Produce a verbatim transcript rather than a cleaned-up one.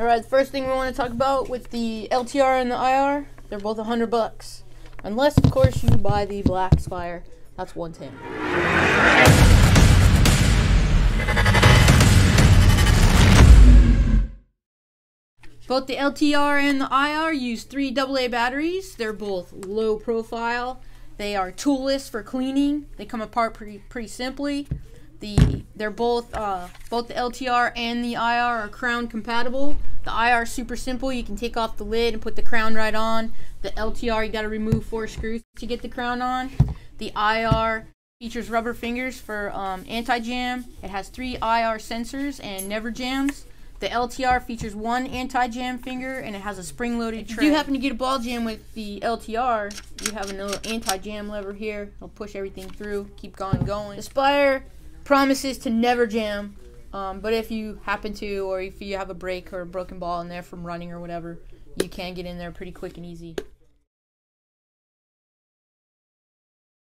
Alright, first thing we want to talk about with the L T R and the I R, they're both a hundred bucks. Unless, of course, you buy the Black Spire. That's one ten. Both the L T R and the I R use three double A batteries. They're both low profile. They are toolless for cleaning. They come apart pretty, pretty simply. The they're both uh, both the L T R and the I R are crown compatible. The I R is super simple. You can take off the lid and put the crown right on. The L T R, you got to remove four screws to get the crown on. The I R features rubber fingers for um, anti-jam. It has three I R sensors and never jams. The L T R features one anti-jam finger and it has a spring-loaded tray. If you do happen to get a ball jam with the L T R, you have a little anti-jam lever here. It'll push everything through, keep going, going. The Spire promises to never jam, um, but if you happen to, or if you have a break or a broken ball in there from running or whatever, you can get in there pretty quick and easy.